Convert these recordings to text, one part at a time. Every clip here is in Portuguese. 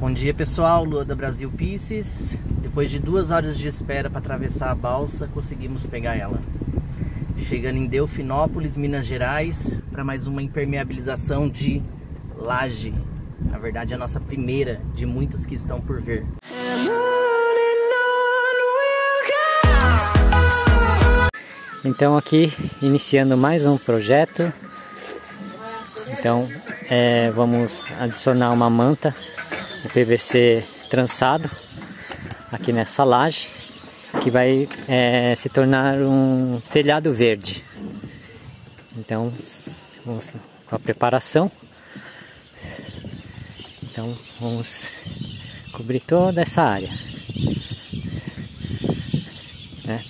Bom dia, pessoal, Lua da Brasil Piscis. Depois de 2 horas de espera para atravessar a balsa, conseguimos pegar ela. Chegando em Delfinópolis, Minas Gerais, para mais uma impermeabilização de laje. Na verdade, é a nossa primeira de muitas que estão por vir. Então aqui, iniciando mais um projeto. Então vamos adicionar uma manta, o PVC trançado, aqui nessa laje, que vai se tornar um telhado verde. Então, vamos com a preparação. Então, vamos cobrir toda essa área. Né?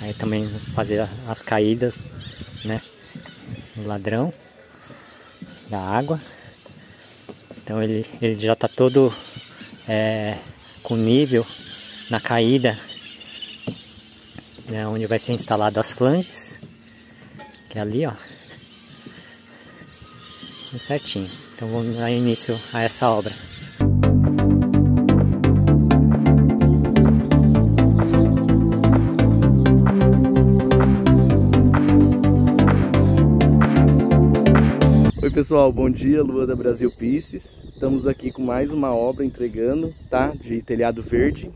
Aí também fazer as caídas, né, no ladrão da água. Então ele já está todo com nível na caída, né, onde vai ser instalado as flanges, que é ali, ó, certinho. Então vamos dar início a essa obra. Oi, pessoal, bom dia, Lua da Brasil Piscis. Estamos aqui com mais uma obra entregando, tá? De telhado verde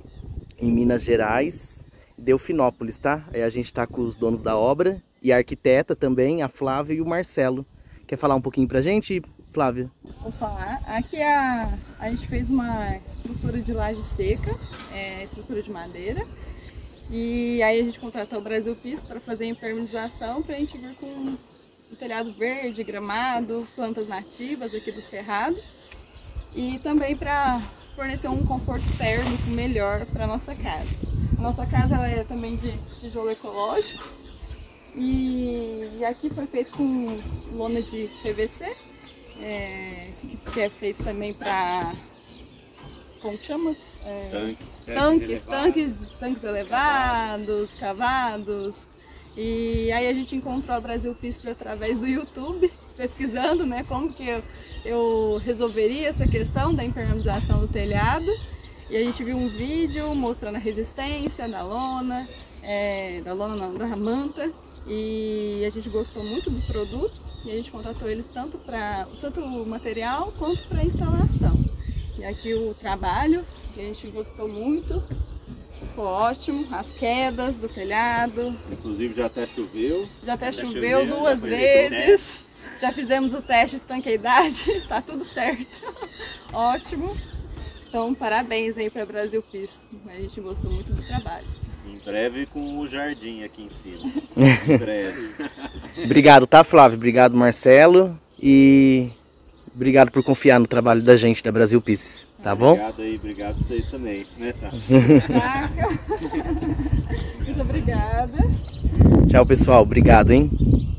em Minas Gerais, Delfinópolis, tá? Aí a gente tá com os donos da obra e a arquiteta também, a Flávia e o Marcelo. Quer falar um pouquinho pra gente, Flávia? Vou falar. Aqui a gente fez uma estrutura de laje seca, estrutura de madeira. E aí a gente contratou o Brasil Piscis para fazer a impermeabilização, pra gente vir com o telhado verde, gramado, plantas nativas aqui do Cerrado, e também para fornecer um conforto térmico melhor para nossa casa. A nossa casa ela é também de tijolo ecológico e aqui foi feito com lona de PVC, que é feito também para, como que chama? Tanques elevados, cavados. E aí a gente encontrou a Brasil Piscis através do YouTube, pesquisando, né, como que eu resolveria essa questão da impermeabilização do telhado. E a gente viu um vídeo mostrando a resistência da lona, da manta, e a gente gostou muito do produto e a gente contratou eles tanto para o material quanto para a instalação. E aqui o trabalho, que a gente gostou muito. Ficou ótimo, as quedas do telhado. Inclusive já até choveu. Já choveu 2 vezes. Já fizemos o teste de estanqueidade, está tudo certo. Ótimo. Então parabéns aí para Brasil Piscis. A gente gostou muito do trabalho. Em breve com o jardim aqui em cima. Em breve. Obrigado, tá, Flávio? Obrigado, Marcelo. E obrigado por confiar no trabalho da gente, da Brasil Piscis, tá bom? Obrigado aí, obrigado a vocês também, né, Tati? Muito obrigada. Tchau, pessoal, obrigado, hein?